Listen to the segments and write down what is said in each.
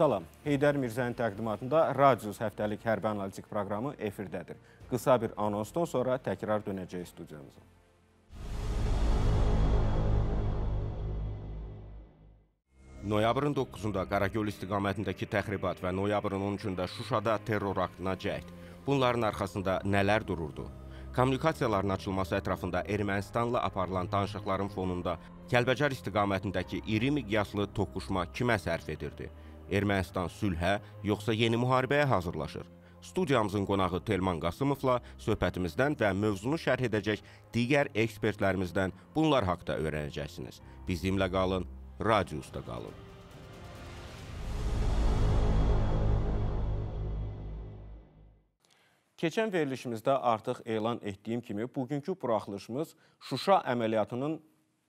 Salam, Heydər Mirzənin təqdimatında Radius həftəlik hərbi analitik proqramı efirdədir. Qısa bir anonsdan sonra təkrar dönəcək studiyamıza. Noyabrın 9-da Qaragöl istiqamətindəki təxribat və noyabrın 13-də Şuşada terror aktına cəhd. Bunların arxasında nələr dururdu? Kommunikasiyaların açılması ətrafında Ermənistanla aparılan danışıqların fonunda Kəlbəcər istiqamətindəki iri miqyaslı toqquşma kimə sərf edirdi? Ermənistan sülhə, yoxsa yeni müharibəyə hazırlaşır? Studiyamızın qonağı Telman Qasımovla söhbətimizdən və mövzunu şərh edəcək digər ekspertlərimizdən bunlar haqda öyrənəcəksiniz. Bizimlə qalın, Radius'da qalın. Keçən verilişimizdə artıq elan etdiyim kimi, bugünkü buraxılışımız Şuşa əməliyyatının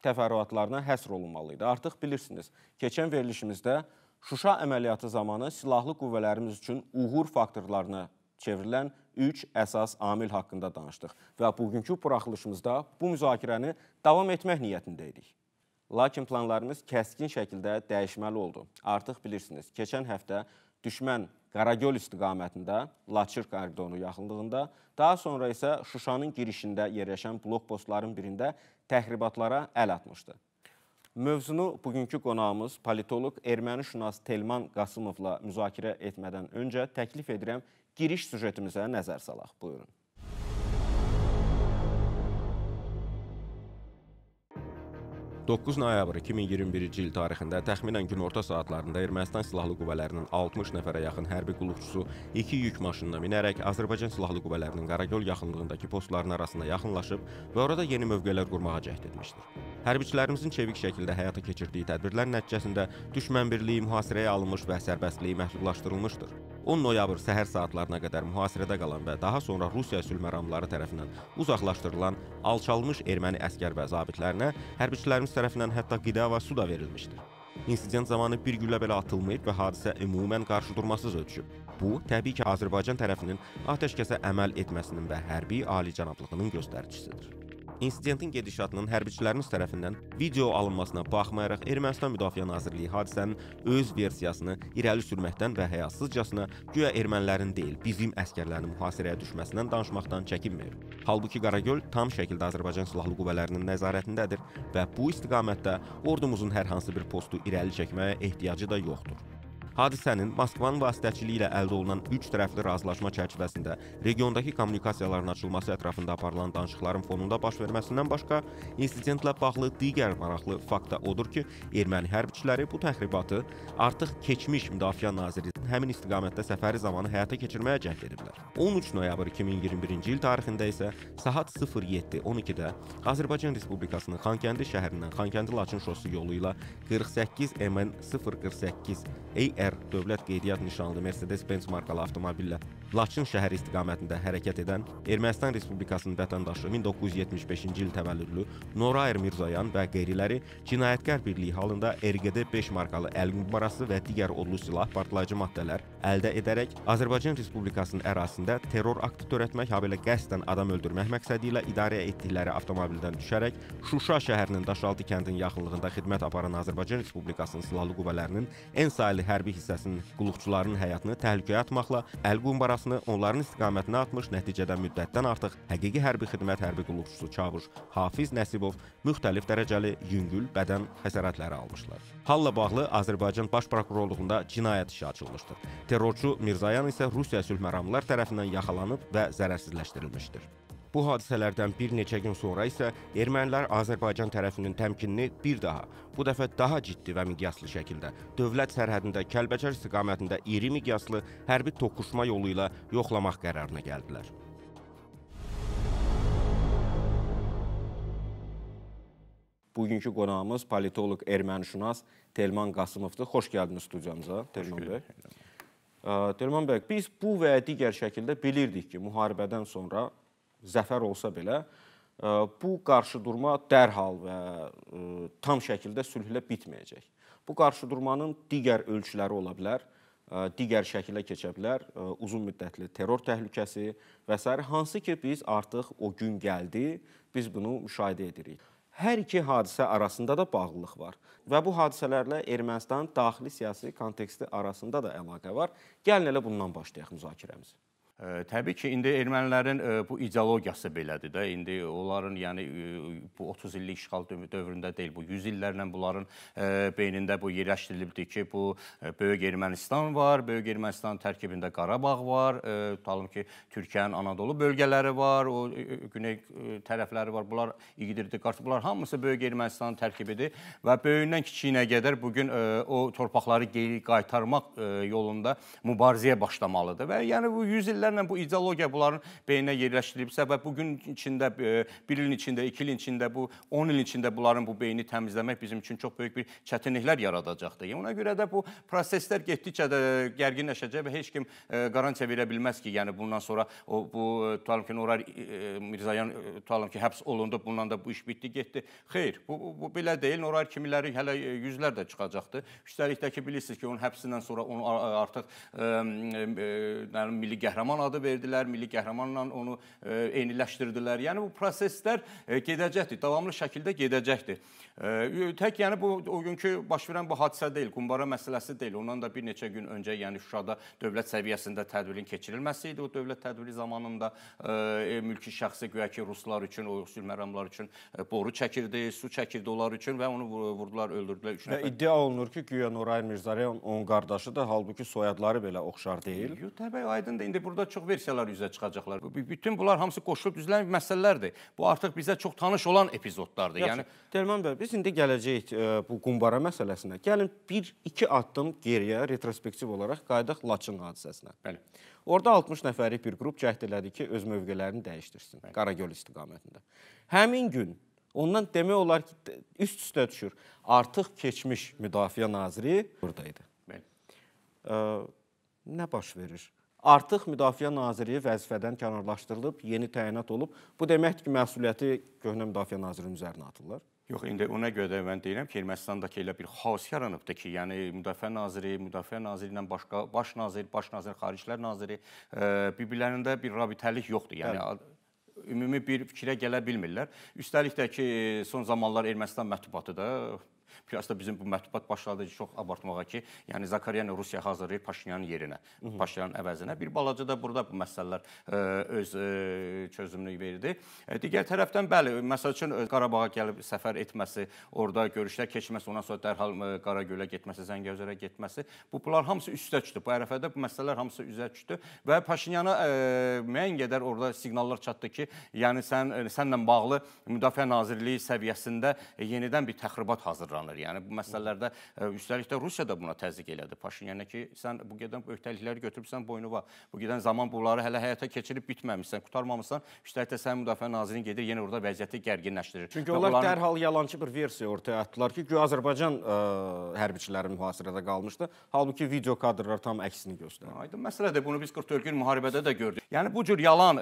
təfərrüatlarına həsr olunmalıydı. Artıq bilirsiniz, keçən verilişimizdə Şuşa əməliyyatı zamanı silahlı qüvvələrimiz üçün uğur faktorlarına çevrilən 3 əsas amil haqqında danışdıq və bugünkü buraxılışımızda bu müzakirəni davam etmək niyyətindəydik. Lakin planlarımız kəskin şəkildə dəyişməli oldu. Artıq bilirsiniz, keçən həftə düşmən Qaragöl istiqamətində, Laçın koridorunun yaxınlığında, daha sonra isə Şuşanın girişində yerləşən blokpostların birində təhribatlara əl atmışdı. Mövzunu bugünkü qonağımız politoloq ermənişünas Telman Qasımovla müzakirə etmədən öncə təklif edirəm, giriş süjetimizə nəzər salaq. Buyurun. Noyabr 2021-ci il tarixində təxminən günorta saatlarında Ermənistan silahlı qüvvələrinin 60 nəfərə yaxın hərbi qulluqçusu 2 yük maşınına minərək Azərbaycan silahlı qüvvələrinin Qaragöl yaxınlığındakı postların arasında yaxınlaşıb və orada yeni mövqelər qurmağa cəhd etmişdir. Hərbiçilərimizin çevik şəkildə həyata keçirdiyi tədbirlər nəticəsində düşmən birliyi mühasirəyə alınmış və sərbəstliyi məhdudlaşdırılmışdır. 10 noyabr səhər saatlarına qədər mühasirədə qalan və daha sonra Rusiya sülhməramları tərəfindən uzaqlaşdırılan alçalmış erməni əsgər və zabitlərinə hərbiçilərimiz tərəfindən hətta qida və su da verilmişdir. İnsident zamanı bir güllə belə atılmayıb və hadisə ümumən qarşıdurmasız ötüşüb. Bu, təbii ki, Azərbaycan tərəfinin atəşkəsə əməl etməsinin və hərbi alicənablığının göstəricisidir. İnsidentin gedişatının hərbiçilərimiz tərəfindən video alınmasına baxmayaraq Ermənistan Müdafiə Nazirliyi hadisənin öz versiyasını irəli sürməkdən və həyasızcasına güya ermənilərin deyil, bizim əsgərlərin mühasirəyə düşməsindən danışmaqdan çəkinmir. Halbuki Qaragöl tam şəkildə Azərbaycan Silahlı Qüvvələrinin nəzarətindədir və bu istiqamətdə ordumuzun hər hansı bir postu irəli çəkməyə ehtiyacı da yoxdur. Hadisənin Moskvanın vasitəçiliyi ilə əldə olunan üç tərəfli razılaşma çərçivəsində regiondakı kommunikasiyaların açılması ətrafında aparılan danışıqların fonunda baş verməsindən başqa, insidentlə bağlı digər maraqlı fakt da odur ki, erməni hərbiçiləri bu təxribatı artıq keçmiş Müdafiə Nazirinin həmin istiqamətdə səfəri zamanı həyata keçirməyə cəhd ediblər. 13 noyabr 2021-ci il tarixində isə saat 07:12-də Azərbaycan Respublikasının Xankəndi şəhərindən Xankəndi-Laçın şossu yolu ilə 48 MN 048 Dövlət qeydiyyat nişanlı Mercedes-Benz markalı avtomobillə Laçın şəhəri istiqamətində hərəkət edən Ermənistan Respublikasının vətəndaşı 1975-ci il təvəllüdlü Norayr Mirzoyan və qeyriləri cinayətkar birliyi halında RGD-5 markalı əlqumbarası və digər odlu silah partlayıcı maddələr əldə edərək Azərbaycan Respublikasının ərazisində terror aktı törətmək, habelə qəsdən adam öldürmək məqsədi ilə idarə etdikləri avtomobildən düşərək Şuşa şəhərinin Daşaltı kəndinin yaxınlığında xidmət aparan Azərbaycan Respublikasının silahlı qüvvələrinin en saylı hərbi hissəsinin qulluqçularının həyatını təhlükəyə atmaqla əl qumbarasını onların istiqamətinə atmış, nəticədə müddətdən artıq həqiqi hərbi xidmət hərbi qulluqçusu Çağırş Hafiz Nəsibov müxtəlif dərəcəli yüngül bədən xəsarətləri almışlar. Halla bağlı Azərbaycan Baş Prokurorluğunda cinayət işi açılmışdır. Terrorçu Mirzoyan isə Rusiya sülhməramlılar tərəfindən yaxalanıb və zərərsizləşdirilmişdir. Bu hadisələrdən bir neçə gün sonra isə ermənilər Azərbaycan tərəfinin təmkinini bir daha, bu dəfə daha ciddi və miqyaslı şəkildə dövlət sərhədində Kəlbəcər istiqamətində iri miqyaslı hərbi toqquşma yolu ilə yoxlamaq qərarına gəldilər. Bugünkü qonağımız politoloq ermənişünas Telman Qasımovdur. Xoş gəldiniz studiyamıza, Telman bəy. Telman bəy, biz bu və digər şəkildə bilirdik ki, müharibədən sonra zəfər olsa belə, bu qarşıdurma dərhal və tam şəkildə sülhlə bitməyəcək. Bu qarşıdurmanın digər ölçüləri ola bilər, digər şəkildə keçə bilər, uzun müddətli terror təhlükəsi və s. Hansı ki, biz artıq o gün gəldi, biz bunu müşahidə edirik. Hər iki hadisə arasında da bağlılıq var və bu hadisələrlə Ermənistanın daxili siyasi konteksti arasında da əlaqə var. Gəlin elə bundan başlayaq müzakirəmizi. Təbii ki, indi ermənilərin bu ideologiyası belədir də. İndi onların yəni bu 30 illik işğal dövründə deyil, bu 100 illərlə bunların beynində bu yerləşdirilibdir ki, bu Böyük Ermənistan var, Böyük Ermənistan tərkibində Qarabağ var, tutalım ki, Türkiyənin Anadolu bölgələri var, o güney tərəfləri var. Bunlar İqdirdir, Qars, bunlar hamısı Böyük Ermənistanın tərkibidir və böyüyündən kiçiyinə qədər bu gün o torpaqları geri qaytarmaq yolunda mübarizəyə başlamalıdır və yəni bu 100 illər bu ideologiya bunların beyninə yerləşdirilibsə və bugün içində, bir ilin içində, 2 ilin içində, bu 10 ilin içində bunların bu beyni təmizləmək bizim üçün çox böyük bir çətinliklər yaradacaqdır. Ona görə də bu proseslər getdikcə də gərginləşəcək və heç kim garantiya verə bilməz ki, yəni bundan sonra o, bu tutalım ki, Norayr Mirzoyan tutalım ki, həbs olundu, bundan da bu iş bitdi, getdi. Xeyr, bu belə deyil. Norayr kimiləri hələ yüzlər də çıxacaqdır. Üstəlik də ki, bilirsiniz ki, onun həbsindən sonra onu artıq milli qəhrəman adı verdilər, milli qəhrəmanla onu eyniləşdirdilər. Yəni bu proseslər gedəcəkdir, davamlı şəkildə gedəcəkdir. Tək yəni bu o günkü baş verən bu hadisə deyil, qumbara məsələsi deyil. Ondan da bir neçə gün öncə yəni Şuşada dövlət səviyyəsində tədbirin keçirilməsi idi. O dövlət tədbiri zamanında mülki şəxsi güya ki ruslar üçün, o sülh məramları üçün boru çəkirdi, su çəkirdi onlar üçün və onu vurdular, öldürdülər. İddia olunur ki, güya Norayr Mirzoyan onun qardaşı da, halbuki soyadları belə oxşar deyil. Təbii aydın da indi burada çox versiyalar üzə çıxacaqlar. Bütün bunlar hamısı qoşulub düzlənib məsələlərdir. Bu artıq bizə çox tanış olan epizodlardır. Yəni Telman bəy, biz indi gələcəyik bu qumbara məsələsinə. Gəlin 1-2 addım geriyə retrospektiv olaraq qayıdaq Laçın hadisəsinə. Bəli. Orada 60 nəfərlik bir qrup cəhd elədi ki, öz mövqelərini dəyişdirsin Qaragöl istiqamətində. Həmin gün ondan demək olar ki, üst-üstə düşür. Artıq keçmiş müdafiə naziri buradaydı. Bəli. Nə baş verir? Artıq Müdafiə Naziri vəzifədən kənarlaşdırılıb, yeni təyinat olub. Bu deməkdir ki, məsuliyyəti köhnə Müdafiə Nazirinin üzərinə atırlar. Yox, indi ona görə də mən deyirəm ki, Ermənistandakı elə bir xaos yaranıbdır ki, yəni Müdafiə Naziri ilə başqa Baş Nazir, Xaricilər Naziri bir-birlərində bir rabitəlik yoxdur. Yəni ümumi bir fikrə gələ bilmirlər. Üstəlik də ki, son zamanlar Ermənistan mətbuatı da Piyasda bizim bu mətbuat başladı çox abartmağa ki, yəni Zakaryan Rusiya hazırlayır Paşinyanın yerinə, Paşinyanın əvəzinə. Bir balaca da burada bu məsələlər öz çözümünü verdi. Digər tərəfdən bəli, məsəl üçün Qarabağa gəlib səfər etməsi, orada görüşlər keçməsi, ondan sonra dərhal Qaragölə getməsi, Zəngəzurə getməsi, bunlar hamısı üstə çıxdı. Bu ərəfədə bu məsələlər hamısı üzə çıxdı və Paşinyana müəyyən qədər orada siqnallar çatdı ki, yəni sənlə bağlı Müdafiə Nazirliyi səviyyəsində yenidən bir təxribat hazırlanır. Yəni bu məsələlərdə üstəlik də Rusiya da buna təzyiq elədi. Paşinyana ki, sən bu gedən öhdəlikləri götürübsən boynuna, bu gedən zaman bunları hələ həyata keçirib bitməmişsən, qutarmamışsan, üstəlik də sənin müdafiə nazirin gedir, yenə orada vəziyyəti gərginləşdirir. Çünki onlar dərhal yalançı bir versiya ortaya atdılar ki, güya Azərbaycan hərbiçiləri mühasirədə qalmışdı. Halbuki video kadrlar tam əksini göstərir. Aydın məsələdir, bunu biz 44 gün müharibədə də gördük. Yəni bu cür yalan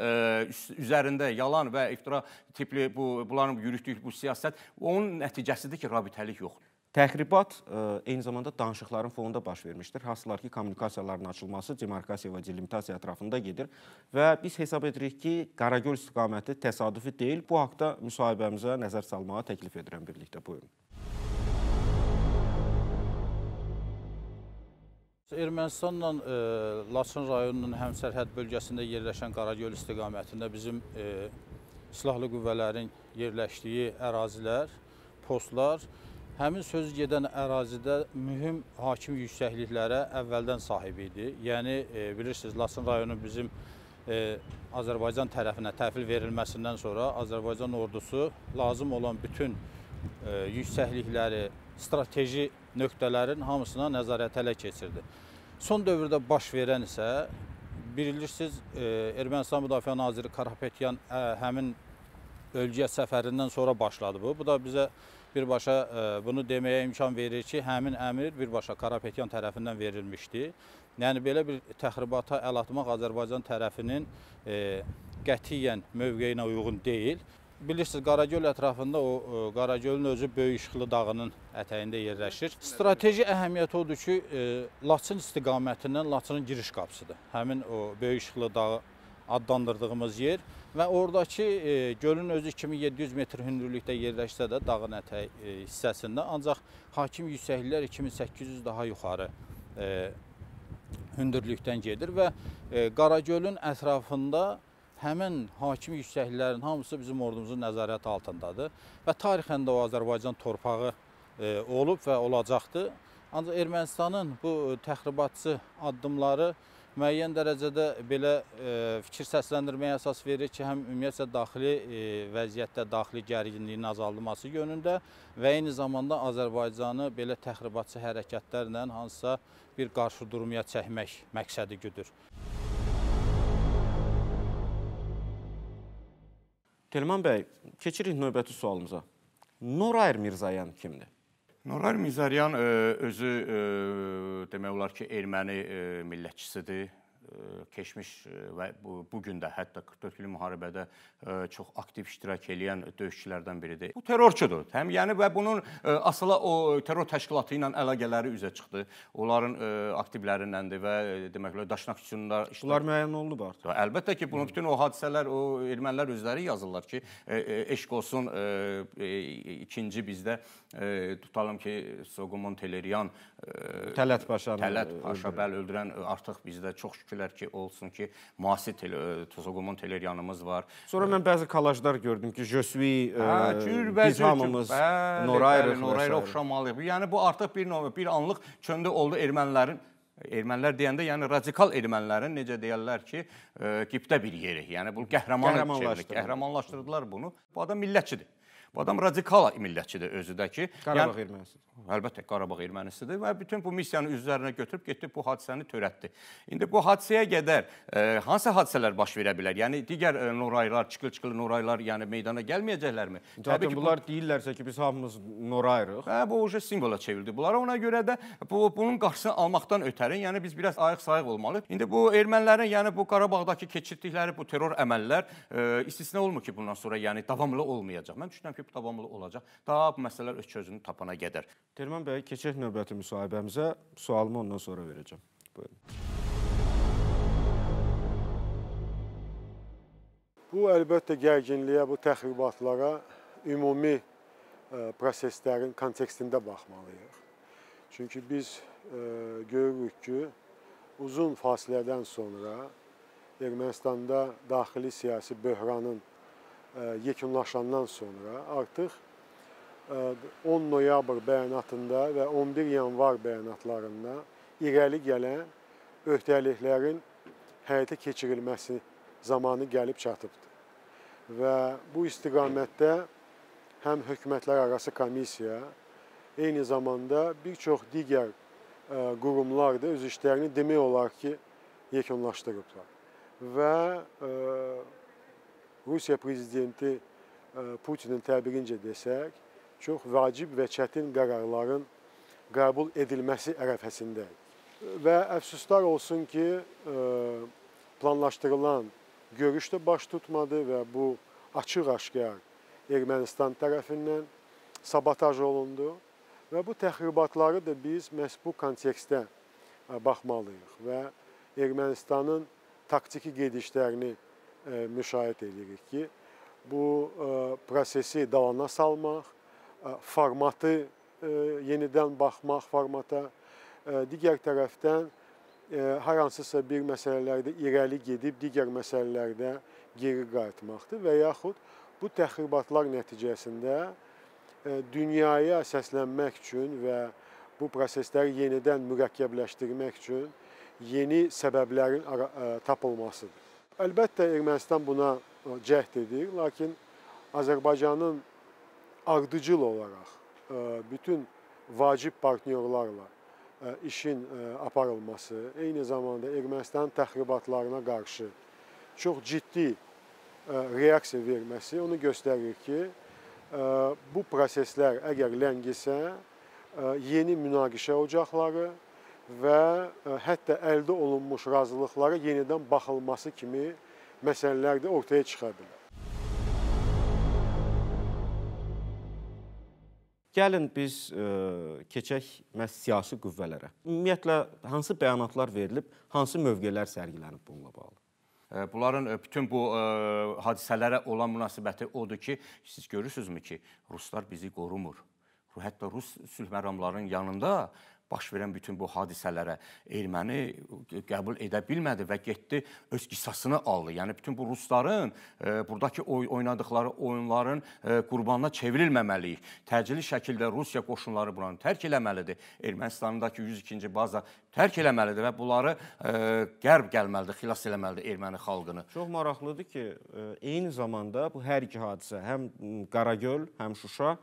üzərində yalan və iftira tipli bunların yürütdüyü bu siyasət, onun nəticəsidir ki, rabitəlik yoxdur. Təxribat eyni zamanda danışıqların fonunda baş vermişdir. Hansılar ki, kommunikasiyaların açılması, demarkasiya və delimitasiya ətrafında gedir. Və biz hesab edirik ki, Qaragöl istiqaməti təsadüfi deyil. Bu haqda müsahibəmizə nəzər salmağa təklif edirəm birlikdə. Buyurun. Ermənistanla Laçın rayonunun həmsərhəd bölgəsində yerləşən Qaragöl istiqamətində bizim silahlı qüvvələrin yerləşdiyi ərazilər, postlar, həmin sözü gedən ərazidə mühüm hakim yüksəkliklərə əvvəldən sahib idi. Yəni, bilirsiniz, Laçın rayonu bizim Azərbaycan tərəfinə təhvil verilməsindən sonra Azərbaycan ordusu lazım olan bütün yüksəklikləri, strateji nöqtələrin hamısına nəzarət ələ keçirdi. Son dövrdə baş verən isə, bilirsiniz, Ermənistan Müdafiə Naziri Karapetyan həmin bölgəyə səfərindən sonra başladı bu. Bu da bizə birbaşa bunu deməyə imkan verir ki, həmin əmir birbaşa Karapetyan tərəfindən verilmişdi. Yəni, belə bir təxribata əl atmaq Azərbaycan tərəfinin qətiyyən mövqeyinə uyğun deyil. Bilirsiniz, Qaragöl ətrafında o Qaragölün özü Böyük Şıxlı Dağının ətəyində yerləşir. Strateji əhəmiyyəti odur ki, Laçın istiqamətindən Laçının giriş qapısıdır. Həmin o Böyük Şıxlı Dağı adlandırdığımız yer və oradakı gölün özü 2700 metr hündürlükdə yerləşsə də dağın ətəyi hissəsində, ancaq hakim yüksəkliklər 2800 daha yuxarı hündürlükdən gedir və Qaragölün ətrafında həmin hakim yüksəkliklərin hamısı bizim ordumuzun nəzarəti altındadır və tarixən də o Azərbaycan torpağı olub və olacaqdır. Ancaq Ermənistanın bu təxribatçı addımları müəyyən dərəcədə belə fikir səsləndirməyə əsas verir ki, həm ümumiyyətlə daxili vəziyyətdə daxili gərginliyin azaldılması yönündə və eyni zamanda Azərbaycanı belə təxribatçı hərəkətlərlə hansısa bir qarşı durmaya çəkmək məqsədi güdür. Telman bəy, keçirik növbəti sualımıza. Norayr Mirzoyan kimdir? Norayr Mirzoyan özü demək olar ki, erməni millətçisidir. Keçmiş və bugün də hətta 44 illik müharibədə çox aktiv iştirak edən döyüşçülərdən biridir. Bu terrorçudur. Həm yəni və bunun asıla o terror təşkilatı ilə əlaqələri üzə çıxdı. Onların aktivlərindəndir və deməklə daşnaq üçün də işlər müəyyən olunub artıq. Əlbəttə ki, bunu bütün o hadisələr o ermənilər özləri yazırlar ki, eşq olsun ikinci bizdə tutalım ki, Soghomon Tehlirian Tələt Paşa bəli öldürən artıq bizdə çox şükür ki, olsun ki, müasir Soghomon Tehlirianımız var. Sonra mən bəzi kalajlar gördüm ki, Jösvi, biz hamımız Norayr oxşamalıyıq. Yəni, bu artıq bir anlıq çöndə oldu ermənilərin. Ermənilər deyəndə, yəni radikal ermənilərin, necə deyərlər ki, qibdə bir yeri. Yəni, bu qəhrəmanlaşdırdılar bunu. Bu adam millətçidir. Bu adam radikal millətçidir özü də ki. Qarabağ ermənisidir. Əlbəttə, Qarabağ ermənisidir və bütün bu missiyanı üzvlərinə götürüb getdi, bu hadisəni törətdi. İndi bu hadisəyə qədər hansı hadisələr baş verə bilər? Yəni, digər Noraylar, çıxıl-çıxıl Noraylar meydana gəlməyəcəklərmi? Zaten bunlar deyirlərsə ki, biz hamımız Norayrıq. Hə, bu oca simvola çevirdi bunlara. Ona görə də bunun qarşısını almaqdan ötərin, yəni biz biraz ayıq-sayıq olmalıyıq. İndi bu ermənilərin, yəni bu Qarabağdakı keçirdikləri bu terror əməllər istisna olmur ki, bundan sonra yəni davamlı olmayacaq. Mən düşünürəm ki, bu davamlı olacaq. Daha bu məsələlər öz çözünü tapana gedər. Telman bəy, keçək növbəti müsahibəmizə. Sualımı ondan sonra verəcəm. Bu, əlbəttə gərginliyə, bu təxribatlara ümumi proseslərin kontekstində baxmalıyıq. Çünki biz görürük ki, uzun fasilədən sonra Ermənistanda daxili siyasi böhranın yekunlaşandan sonra artıq 10 noyabr bəyanatında və 11 yanvar bəyanatlarında irəli gələn öhdəliklərin həyata keçirilməsi zamanı gəlib çatıbdır. Və bu istiqamətdə həm hökumətlər arası komissiya, eyni zamanda bir çox digər qurumlar da öz işlərini demək olar ki, yekunlaşdırıblar. Və Rusiya prezidenti Putinin təbirincə desək, çox vacib və çətin qərarların qəbul edilməsi ərəfəsindəyik. Və əfsuslar olsun ki, planlaşdırılan görüş də baş tutmadı və bu açıq-aşkar Ermənistan tərəfindən sabotaj olundu. Və bu təxribatları da biz məhz bu kontekstdə baxmalıyıq və Ermənistanın taktiki gedişlərini müşahidə edirik ki, bu prosesi dalana salmaq, formatı yenidən baxmaq formata, digər tərəfdən hər hansısa bir məsələlərdə irəli gedib, digər məsələlərdə geri qayıtmaqdır və yaxud bu təxribatlar nəticəsində dünyaya səslənmək üçün və bu prosesləri yenidən mürəkkəbləşdirmək üçün yeni səbəblərin tapılmasıdır. Əlbəttə, Ermənistan buna cəhd edir, lakin Azərbaycanın ardıcıl olaraq bütün vacib partnyorlarla işin aparılması, eyni zamanda Ermənistanın təxribatlarına qarşı çox ciddi reaksiya verməsi onu göstərir ki, bu proseslər əgər ləngisə, yeni münaqişə ocaqları, və hətta əldə olunmuş razılıqlara yenidən baxılması kimi məsələlər də ortaya çıxa bilər. Gəlin biz keçək məhz siyasi qüvvələrə. Ümumiyyətlə, hansı bəyanatlar verilib, hansı mövqelər sərgilənib bununla bağlı? Bunların bütün bu hadisələrə olan münasibəti odur ki, siz görürsünüzmü ki, ruslar bizi qorumur. Hətta rus sülh məramlarının yanında baş verən bütün bu hadisələrə erməni qəbul edə bilmədi və getdi öz qisasını aldı. Yəni bütün bu rusların buradakı oynadıkları oyunların qurbanına çevrilməməliyik. Təcili şəkildə Rusiya qoşunları buranı tərk eləməlidir. Ermənistandakı 102-ci baza tərk eləməlidir və bunları qərb gəlməlidir, xilas eləməlidir erməni xalqını. Çox maraqlıdır ki, eyni zamanda bu hər iki hadisə, həm Qaragöl, həm Şuşa,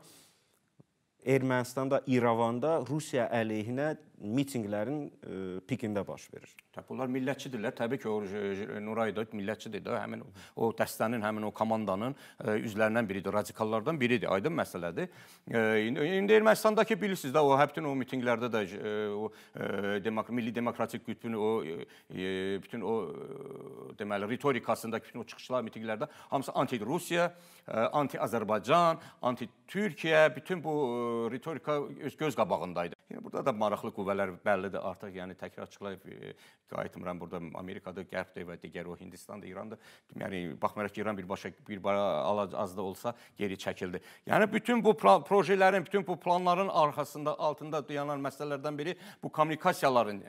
Ermənistanda, İrəvanda Rusiya əleyhinə mitinqlərin pikində baş verir. Bunlar millətçidirlər. Təbii ki, Nuray da millətçidir də. Həmin o dəstənin, həmin o komandanın üzvlərindən biridir, radikallardan biridir. Aydın məsələdir. İndi Ermənistandakı bilirsiniz də, o həbtin o mitinqlərdə də milli demokratik qütbünü, bütün o deməli ritorikasındakı bütün o çıxışlar, mitinqlərdə hamısı anti-Rusiya, anti-Azərbaycan, anti-Türkiyə, bütün bu ritorika öz göz qabağındaydı. Burada da maraqlı qüvvələr bəllidir artıq, yəni təkrar açıqlayıb qayıtmıram, burada Amerikada, Qərbdə və digər o Hindistanda, İranda, yəni baxmayaraq ki, İran birbaşa az da olsa geri çəkildi. Yəni bütün bu projelerin, bütün bu planların arkasında, altında dayanan məsələlərdən biri bu kommunikasiyaların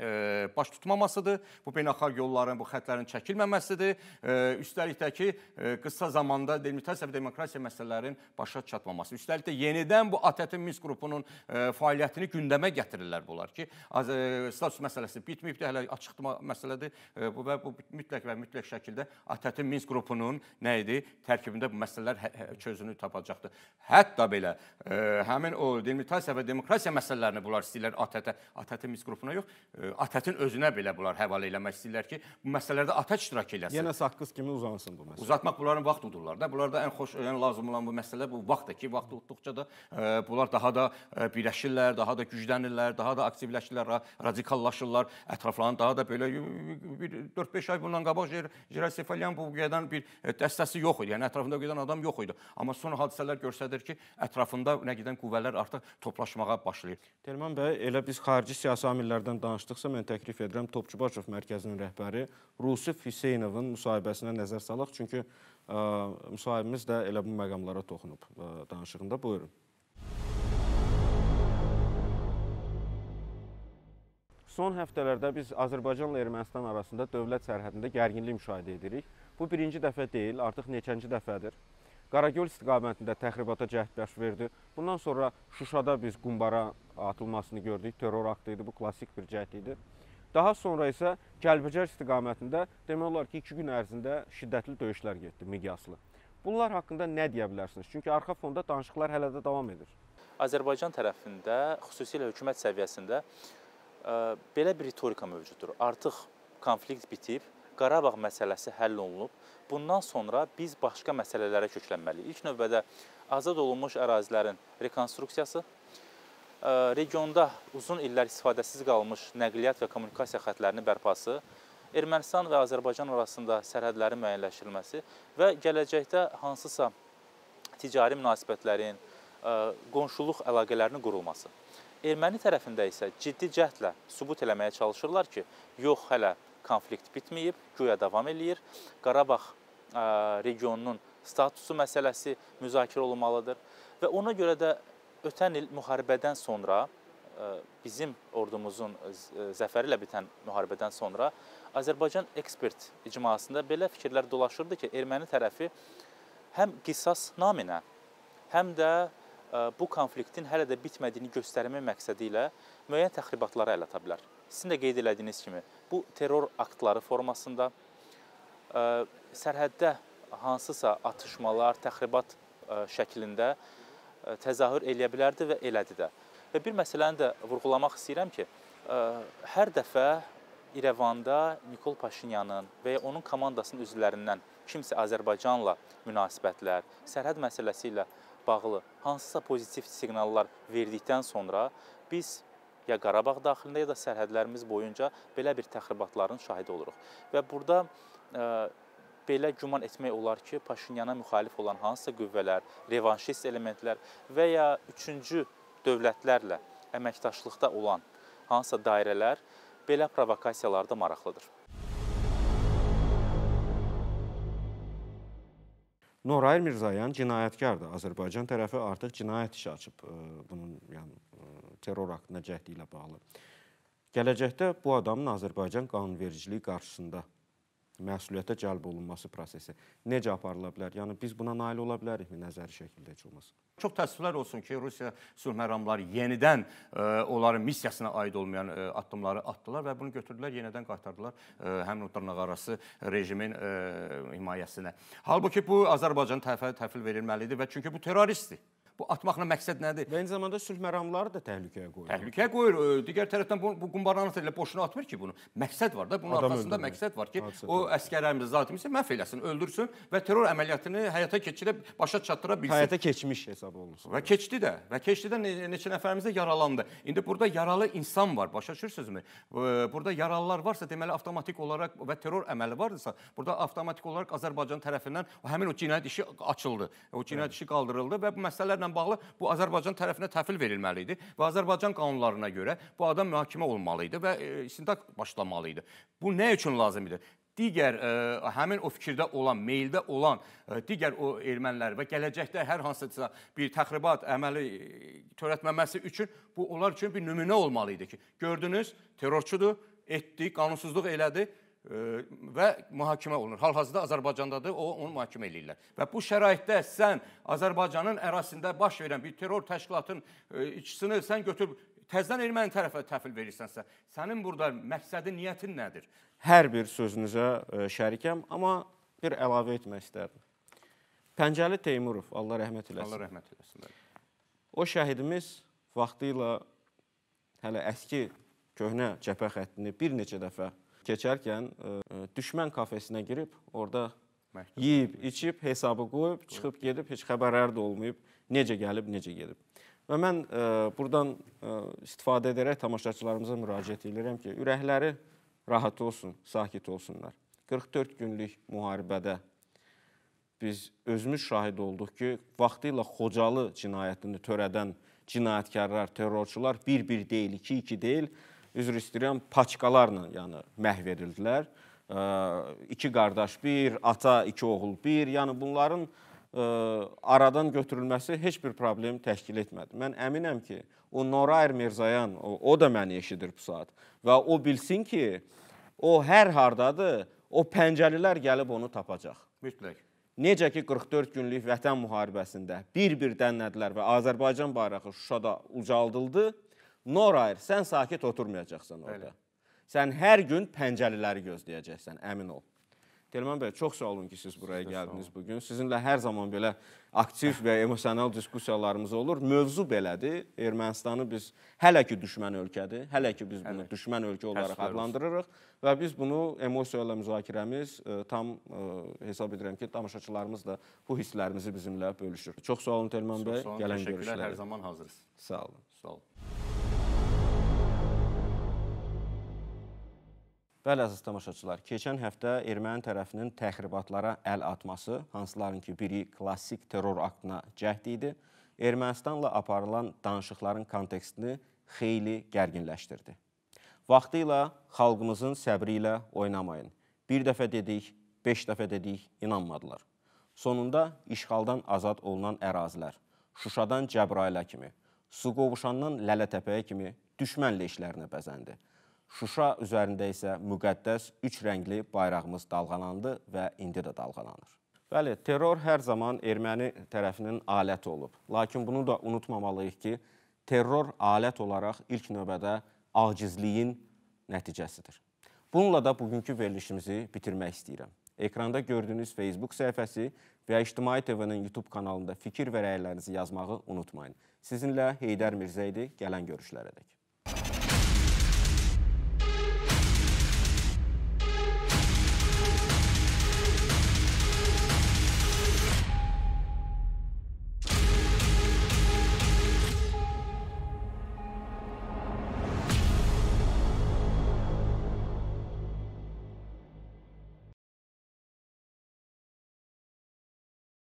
baş tutmamasıdır, bu beynəlxalq yolların, bu xətlərin çəkilməməsidir, üstəlik də ki, qısa zamanda mütəəssəf demokrasiya məsələlərin başa çatmaması, üstəlik də yenidən bu ATƏT-in Minsk qrupunun fəaliyyətini gündəmə gətirirlər bunlar ki, status məsələsi bitməyibdir, hələ açıq məsələdir və bu mütləq şəkildə ATƏT-in Minsk qrupunun nə idi, tərkibində bu məsələlər çözünü tapacaqdır. Hətta belə həmin o delimitasiya və demokrasiya məsələlərini bunlar istəyirlər ATƏT-ə, ATƏT-in Minsk qrupuna yox, ATƏT-in özünə belə bunlar həvalə eləmək istəyirlər ki, bu məsələlərdə ATƏT iştirak eləsin. Yenə saqqız kimi uzansın bu məsələ. Uzatmaq bunların vaxt udurlar da, bunlarda ən xoş, ən lazım olan bu məsələ bu vaxtdır ki, vaxt olduqca da bunlar daha da birləşirlər, daha da güclənirlər, daha da aktivləşirlər, radikallaşırlar, ətraflarını daha da belə 4-5 ay bundan qabaq Jirair Sefilian bu qədər bir dəstəsi yox idi, yəni ətrafında gedən adam yox idi. Amma sonra hadisələr göstərir ki, ətrafında nə gedən qüvvələr artıq toplaşmağa başlayır. Telman bəy, elə biz xarici siyasi amillərdən danışdıqsa, mən təklif edirəm Topçubasov mərkəzinin rəhbəri Rusif Hüseynovun müsahibəsinə nəzər salaq, çünki müsahibimiz də elə bu məqamlara toxunub danışığında. Buyurun. Son həftələrdə biz Azərbaycanla Ermənistan arasında dövlət sərhədində gərginlik müşahidə edirik. Bu birinci dəfə deyil, artıq neçənci dəfədir. Qaragöl istiqamətində təxribata cəhd baş verdi. Bundan sonra Şuşada biz qumbara atılmasını gördük, terror aktı idi, bu klasik bir cəhd idi. Daha sonra isə Kəlbəcər istiqamətində demək olar ki, 2 gün ərzində şiddətli döyüşlər getdi, miqyaslı. Bunlar haqqında nə deyə bilərsiniz? Çünki arxa fonda danışıqlar hələ də davam edir. Azərbaycan tərəfində, xüsusilə hökumət səviyyəsində belə bir ritorika mövcuddur. Artıq konflikt bitib, Qarabağ məsələsi həll olunub. Bundan sonra biz başqa məsələlərə köklənməliyik. İlk növbədə azad olunmuş ərazilərin rekonstruksiyası, regionda uzun illər istifadəsiz qalmış nəqliyyat və kommunikasiya xətlərinin bərpası, Ermənistan və Azərbaycan arasında sərhədlərin müəyyənləşdirilməsi və gələcəkdə hansısa ticari münasibətlərin, qonşuluq əlaqələrinin qurulması. Erməni tərəfində isə ciddi cəhdlə sübut eləməyə çalışırlar ki, yox, hələ konflikt bitməyib, güya davam eləyir. Qarabağ regionunun statusu məsələsi müzakirə olunmalıdır. Və ona görə də ötən il müharibədən sonra, bizim ordumuzun zəfəri ilə bitən müharibədən sonra, Azərbaycan ekspert icmasında belə fikirlər dolaşırdı ki, erməni tərəfi həm qisas naminə, həm də bu konfliktin hələ də bitmədiyini göstərmək məqsədi ilə müəyyən təxribatlara əl ata bilər. Sizin də qeyd elədiyiniz kimi, bu terror aktları formasında sərhəddə hansısa atışmalar, təxribat şəklində təzahür eləyə bilərdi və elədi də. Və bir məsələni də vurğulamaq istəyirəm ki, hər dəfə İrəvanda Nikol Paşinyanın və ya onun komandasının üzvlərindən kimsə Azərbaycanla münasibətlər, sərhəd məsələsi ilə bağlı hansısa pozitiv siqnallar verdikdən sonra biz ya Qarabağ daxilində ya da sərhədlərimiz boyunca belə bir təxribatların şahidi oluruq. Və burada belə güman etmək olar ki, Paşinyana müxalif olan hansısa qüvvələr, revanşist elementlər və ya üçüncü dövlətlərlə əməkdaşlıqda olan hansısa dairələr belə provokasiyalarda maraqlıdır. Norayr Mirzoyan cinayətkardır. Azərbaycan tərəfi artıq cinayət işi açıb bunun terror haqqında cəhdi ilə bağlı. Gələcəkdə bu adamın Azərbaycan qanunvericiliyi qarşısında məsuliyyətə cəlb olunması prosesi necə aparıla bilər? Yəni biz buna nail ola bilərikmi nəzəri şəkildə heç olmasa? Çox təəssüflər olsun ki, Rusiya sülh məramları yenidən onların missiyasına aid olmayan addımları atdılar və bunu götürdülər, yenidən qaytardılar həmin o dırnaqarası rejimin himayəsinə. Halbuki bu Azərbaycan təhvil verilməlidir və çünki bu terroristdir. Bu atmaqla məqsəd nədir? Və eyni zamanda sülh məramları da təhlükəyə qoyur. Təhlükəyə qoyur. Digər tərəfdən bu qumbaranlıq ilə boşuna atmır ki bunu. Məqsəd var da, bunun arxasında məqsəd var ki, o əskərlərimiz zatimisi məhv eləsin, öldürsün və terror əməliyyatını həyata keçirib başa çatdıra bilsin. Həyata keçmiş hesab olunsun. Və keçdi də. Və keçdi də neçə nəfərimiz də yaralandı. İndi burada yaralı insan var, başa düşürsünüzmü? Burada yaralılar varsa, deməli avtomatik olaraq və terror əməli varsa, burada avtomatik olaraq Azərbaycan tərəfindən həmin o cinayət işi açıldı. O cinayət işi qaldırıldı və bu məsələlərlə bağlı bu Azərbaycan tərəfinə təhvil verilməli idi və Azərbaycan qanunlarına görə bu adam mühakimə olmalı idi və istintaq başlanmalı idi. Bu nə üçün lazım idi? Digər həmin o fikirdə olan, meyldə olan digər o ermənilər və gələcəkdə hər hansısa bir təxribat əməli törətməməsi üçün bu onlar üçün bir nümunə olmalı idi ki, gördünüz, terrorçudur, etdi, qanunsuzluq elədi və mühakimə olunur. Hal-hazırda Azərbaycandadır, onu mühakimə eləyirlər. Və bu şəraitdə sən Azərbaycanın ərazisində baş verən bir terror təşkilatın işçisini sən götürüb təzdən erməni tərəfə təhvil verirsənsə, sənin burada məqsədin, niyyətin nədir? Hər bir sözünüzə şərikəm, amma bir əlavə etmək istərdim. Pəncəli Teymurov, Allah rəhmət eləsin. Allah rəhmət eləsin. O şəhidimiz vaxtıyla hələ əski köhnə cəbhə xəttini bir neçə dəfə keçərkən düşmən kafesinə girib, orada yiyib, içib, hesabı qoyub, çıxıb gedib, heç xəbərləri də olmayıb, necə gəlib, necə gedib. Və mən buradan istifadə edərək tamaşaçılarımıza müraciət edirəm ki, ürəkləri rahat olsun, sakit olsunlar. 44 günlük müharibədə biz özümüz şahid olduq ki, vaxtilə Xocalı cinayətini törədən cinayətkarlar, terrorçular bir-bir deyil, iki-iki deyil, üzr istəyirəm, paçqalarla məhv edildilər. İki qardaş bir, ata iki oğul bir. Yəni bunların aradan götürülməsi heç bir problem təşkil etmədi. Mən əminəm ki, o Norayr Mirzoyan, o da məni eşidir bu saat. Və o bilsin ki, o hər hardadır, o pəncəlilər gəlib onu tapacaq. Mütləq. Necə ki, 44 günlük vətən müharibəsində bir-bir dənlədilər və Azərbaycan bayrağı Şuşada ucaldıldı. Norayr, sən sakit oturmayacaqsan orada. Sən hər gün pəncəliləri gözləyəcəksən, əmin ol. Telman bəy, çox sağ olun ki, siz buraya gəldiniz bugün. Sizinlə hər zaman belə aktiv və emosional diskusiyalarımız olur. Mövzu belədir. Ermənistanı biz hələ ki düşmən ölkədir, hələ ki biz bunu düşmən ölkə olaraq adlandırırıq və biz bunu emosiyayla müzakirəmiz tam hesab edirəm ki, tamaşaçılarımız da bu hisslərimizi bizimlə bölüşür. Çox sağ olun Telman bəy, gələn görüşlərə. Hər zaman hazırız. Sağ olun. Sağ olun. Bəli, əziz tamaşaçılar, keçən həftə erməni tərəfinin təxribatlara əl atması, hansıların ki, biri klassik terror aktına cəhd idi, Ermənistanla aparılan danışıqların kontekstini xeyli gərginləşdirdi. Vaxtilə xalqımızın səbri ilə oynamayın. Bir dəfə dedik, 5 dəfə dedik, inanmadılar. Sonunda işğaldan azad olunan ərazilər, Şuşadan Cəbrailə kimi, Suqovuşandan Lələtəpəyə kimi düşmənlə işlərinə bəzəndi. Şuşa üzərində isə müqəddəs 3 rəngli bayrağımız dalğalandı və indi də dalğalanır. Bəli, terror hər zaman erməni tərəfinin aləti olub. Lakin bunu da unutmamalıyıq ki, terror alət olaraq ilk növbədə acizliyin nəticəsidir. Bununla da bugünkü verilişimizi bitirmək istəyirəm. Ekranda gördüyünüz Facebook səhifəsi və İctimai TV-nin YouTube kanalında fikir və rəylərinizi yazmağı unutmayın. Sizinlə Heydər Mirzə idi, gələn görüşlərə dək.